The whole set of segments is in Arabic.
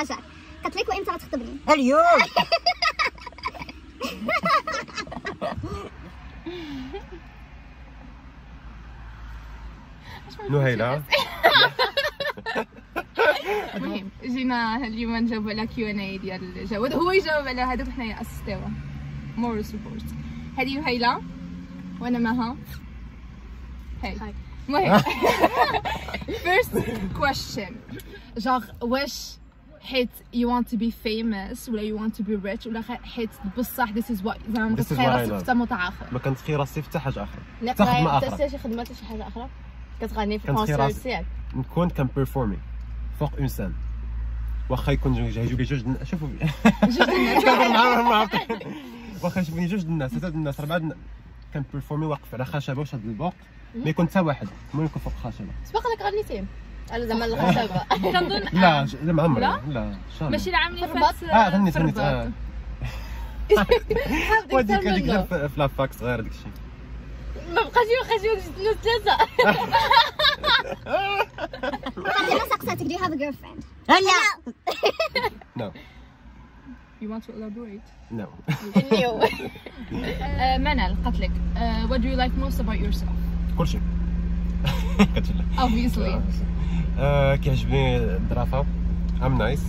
هاجر. قلت لك وامتى غتخطبني؟ اليوم. نهيلة المهم جينا اليوم نجاوبوا على كيو ان اي ديال الجواد، هو يجاوب على هذوك حنايا اسستيوه مور سبورت. هذه نهيلة وانا معها. هاي المهم فيرست كويشن جاغ واش حيت يو وانت تو بي فيموس ولا يو وانت تو بي ريتش ولا حيت بصح ذيس از وات زعما كتخي راسك حتى متع اخر؟ ما كنتخي راسي حتى حاجه اخرى، لا حتى شي خدمه حتى شي حاجه اخرى. كتغني في كونسيرت نكون كنبيرفورمي فوق اون سان، واخا يكون يجيو جوج شوفوا جوج الناس كنهضر معاهم، واخا يشوفني جوج الناس ثلاثه الناس اربعه الناس كنبيرفورمي واقف على خشبه وشاد البوق، ما يكون حتى واحد المهم يكون فوق خشبه. سبق لك غنيتين على زعما الخشبه كنظن لا زعما عمري لا ماشي العام اللي فات غنيت وديك اللي في لافاك صغير داكشي ما بقاش يوخا جوج ثلاثه. انا سقساتك دي هاف جيرل فريند لا نو You want to elaborate? No. منال قالت لك what do you like most about yourself? كل شيء. Obviously. كيعجبني الظرافة. I'm nice.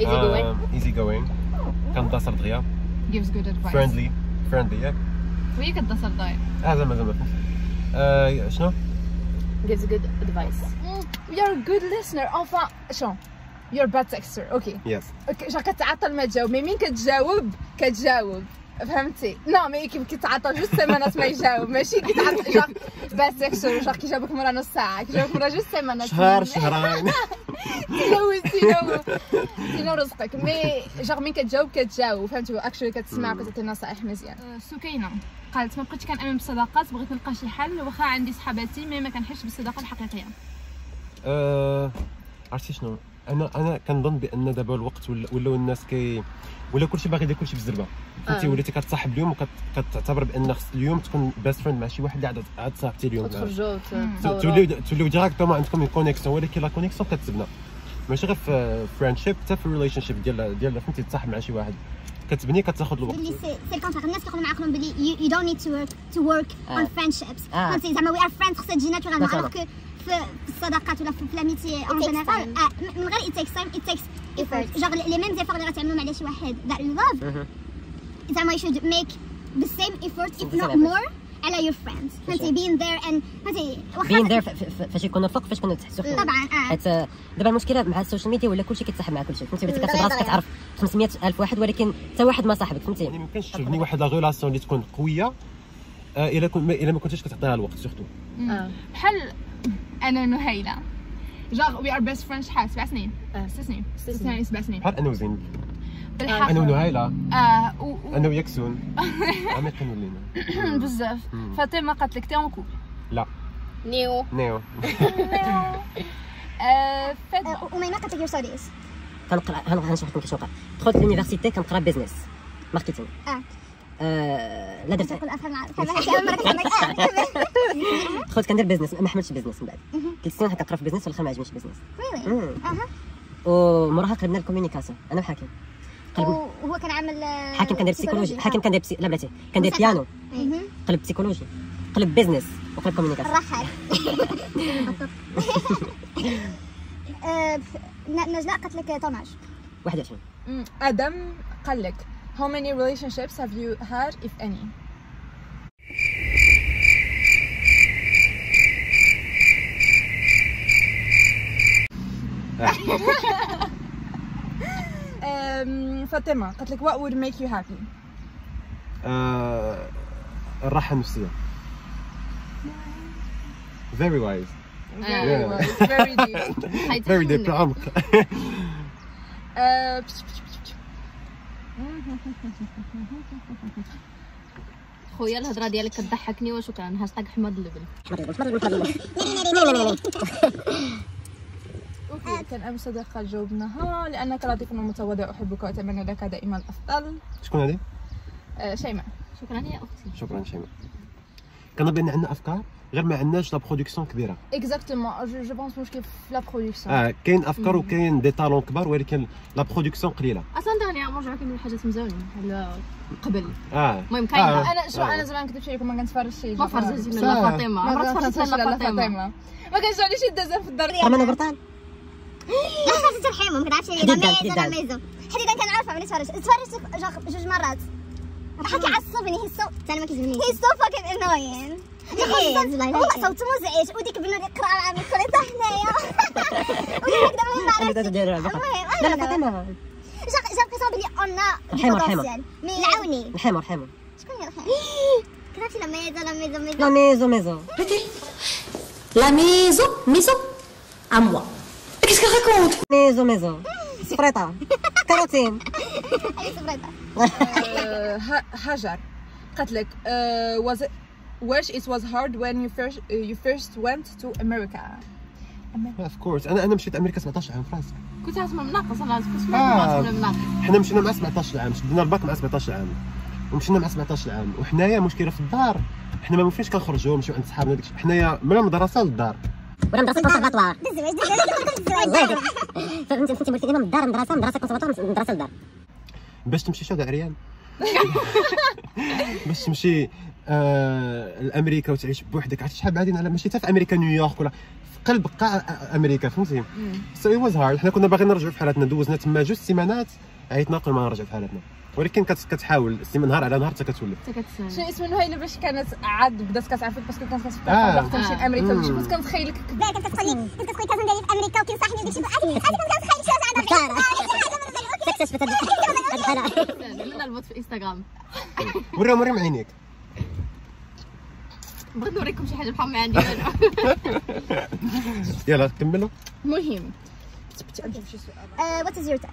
Easy going. Easy going. كنتصل دغيا. Gives good advice. Friendly ياك. وي كتصل داير. زعما شنو؟ Gives good advice. You're a good listener. Enfin شنو؟ You're bad texter. Okay. Yes. Okay. جا كتعطل ما تجاوب، مين كتجاوب فهمتي؟ نو مي كيتعطل جوج سيمانات ما يجاوب، ماشي كيتعطل جا باد تكستر جا كيجاوبك مرة نص ساعة، كيجاوبك مرة جوج سيمانات شهر شهرين تينو رزقك، مي جا مين كتجاوب فهمتي؟ اكشلي كتسمع وكتعطي نصائح مزيان. سكينة قالت ما بقيتش كنأمن بالصداقات، بغيت نلقى شي حل واخا عندي صحاباتي مي ما كنحسش بالصداقة الحقيقية. عرفتي شنو؟ انا كنظن بان دابا الوقت ولاو الناس ولا كلشي باغي يدير كلشي بالزربه فهمتي، وليتي كتصاحب اليوم وكتعتبر بان خص اليوم تكون بيست فريند مع شي واحد اللي عاد صاحبتي اليوم تخرجوا توليو ديراكتومون عندكم الكونيكسيون، ولكن لا كونيكسيون كتبنى ماشي غير في فريندشيب حتى في الريليشن شيب ديال فهمتي، تصاحب مع شي واحد كتبني كتاخذ الوقت. بلي سي الكونتر الناس كيقولوا مع عقلهم بلي يو دونت نيد تو ورك اون فريندشيبس فهمتي، زعما وي ار فريندز خصها تجي ناتورال مع الوغ في الصداقات ولا في لاميتي اون جينيرال من غير ايت تايكس تايم ايت تايكس ايفورت جوغ لي ميم زيفور اللي غتعملهم على شي واحد ذات يو لاف زعما يو شود ميك ذا سيم ايفورت اف نوت مور على يور فريندز فهمتي، بين ذير اند فهمتي بين ذير فاش يكونوا فوق فاش كنا تحتوا طبعا. حيت دابا المشكله مع السوشيال ميديا ولا كلشي كيتصاحب مع كلشي فهمتي، بديت كتبغى كتعرف 500,000 واحد ولكن حتى واحد ما صاحبك فهمتي، ما يمكنش تبني واحد لا ريلاسيون اللي تكون قويه الا ما كنتيش كتعطيها الوقت سورتو. بحال انا نهيلة جاغ وي ار بيست فريند شحال 7 سنين 6 سنين 6 سنين 7 سنين بحال انا وزين بالحق انا ونهيلة انا وياك سون عميق ولينا بزاف. فاطمة قالت لك تي اون كوبل لا نيو فاطمة وميمة قالت لك يور ستاديز كنقرا غنشرح لكم كيفاش وقع. دخلت لونيفرسيتي كنقرا بيزنس ماركتينغ لا درت دخلت كندير بيزنس ما حملتش بيزنس من بعد 3 سنين كنقرا في بيزنس والاخر ما عجبنيش بيزنس ومراها قلبنا الكوميونيكاسيون انا وحكيم وهو كان عامل حكيم كندير بسيكولوجي حكيم كندير لا بلاتي كندير بيانو قلب بسيكولوجي قلب بيزنس وقلب كوميونيكاسيون رحال. نجلاء قالت لك طوناج 21. ادم قال لك How many relationships have you had, if any? Fatima, قالت لك what would make you happy? الراحة النفسية. Very wise. Very wise. Very deep. Very deep. عمق. خويا الهضره ديالك كضحكني وشكرا. هاشتاغ حماد اللبن. اوكي كان امس صديقه جاوبناها لانك لطيف متواضع احبك واتمنى لك دائما الافضل. شكون هذه؟ شيماء. شكرا يا اختي. شكرا شيماء. كنظن بان عندنا افكار غير ما عندناش لا برودكسيون كبيره. اكزاكتومون جو بونس مشكل في لا برودكسيون. كاين افكار وكاين دي طالون كبار ولكن لا برودكسيون قليله. اصلا دغيا رجعوا كاين حاجات مزيانين بحال قبل. المهم كاين انا شو انا زعما نكذبش عليكم ما كنتفرجش شي. ما فرجتش لا فاطمه عمرها تفرجت لا فاطمه. ما كانش عليش الدزان في الدار ديالنا. انا غلطان. خاصك ترحمهم كنعرفش انا ميزو. حتى كان عارفه ملي تفرجت جوج مرات. حكي عصبني هي الصوت حتى انا ما كيعجبنيش. هي الصوت فاكين انوين. صوتو مزعج وديك بنوتي قرا على ميكرو حتى حنايا ودابا دابا لا لا فاطمه جا كيصون بلي اون بوتونسيال مي عاوني حمر حمر شكون يرحم كرهتي لا ميزو لا ميزو ميزو لا ميزو ميزو لا ميزو ميزو ا موا كيسك راكونت ميزو ميزو سفريطه كاروتين اي سفريطه هاجر قالت لك Wish it was hard when you first went to America. Of course. أنا مشيت أمريكا 17 عام فرنسا. كنت عازمة مناقص أنا كنت مناقص. حنا مشينا مع 17 عام شدينا الباك مع 17 عام ومشينا مع 17 عام وحنايا مشكلة في الدار حنا ما مفيش كنخرجوا نمشيو عند صحابنا داكشي حنايا من المدرسة للدار. من المدرسة للكونسيرفاتوار. الزواج فهمتي قلت لي من الدار المدرسة مدرسة كونسيرفاتوار مدرسة للدار. باش تمشي شويه عريان. باش تمشي الامريكا وتعيش بوحدك عرفتي شحال بعدين على ماشي حتى في امريكا نيويورك ولا في قلب قاع امريكا فهمتي سو اي واز هارد حنا كنا باغيين نرجعوا في حالاتنا دوزنا تما جوج سيمانات عيطنا قبل ما نرجعوا في حالاتنا ولكن كتحاول نهار على نهار حتى كتولف شي اسم منو هايله باش كانت عاد بدات كتعرفك باسكو كانت كتفكر تمشي لامريكا ماشي كنت كنتخيلك كنت كتقول لي كازن ديالي في امريكا وكينصحني بديك الشيء انا كنت كنتخيل شي حاجه هذا اكتشفت لنا البوت في انستغرام وريهم وريهم عينيك بغيت نوريكم شي حاجه بحال ما عندي انا يلا كملوا المهم كتبت عندكم شي سؤال وات از يور تايب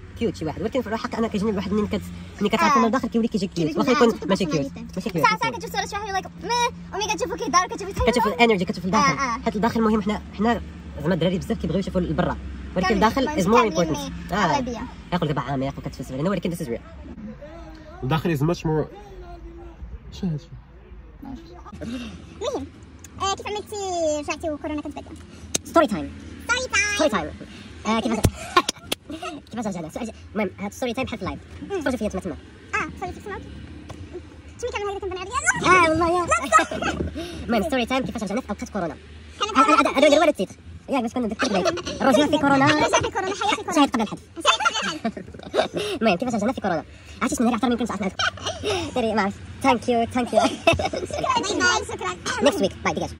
كيوت شي واحد ولكن في الحق انا كيجيني واحد ملي كتعرف من الداخل كيولي كيجي كيوت واخا يكون ماشي كيوت ماشي كيوت ساعه كتشوف صوره شي واحد لايك مي كتشوفو كيدار كتشوف الانرجي كتشوف الداخل حيت الداخل مهم حنا زعما الدراري بزاف كيبغيو يشوفوا البرا ولكن الداخل از مور امبورتنت يقول دابا عميق وكتفلسف علينا ولكن ذس از ريال الداخل از ماتش مور شنو هادشي المهم كيف عملتي رجعتي وكورونا كانت بدا ستوري تايم ستوري تايم كيفاش رجعنا سؤال المهم هاد ستوري تايم بحال في اللايف تفرجوا فيا تما تفرجوا فيك تما شنو كنعمل هذا كنبان عليا والله المهم ستوري تايم كيفاش رجعنا في اوقات كورونا هذا هو التيتر ياك باش كنا ندير رجعنا في كورونا حياتي شاهد قبل الحد المهم كيفاش رجعنا في كورونا عرفتي شنو هي اكثر من كنت عرفت داري معاك ثانك يو ثانك يو شكرا باي نيكست ويك باي ديجاج